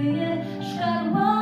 kryje szkarłatą.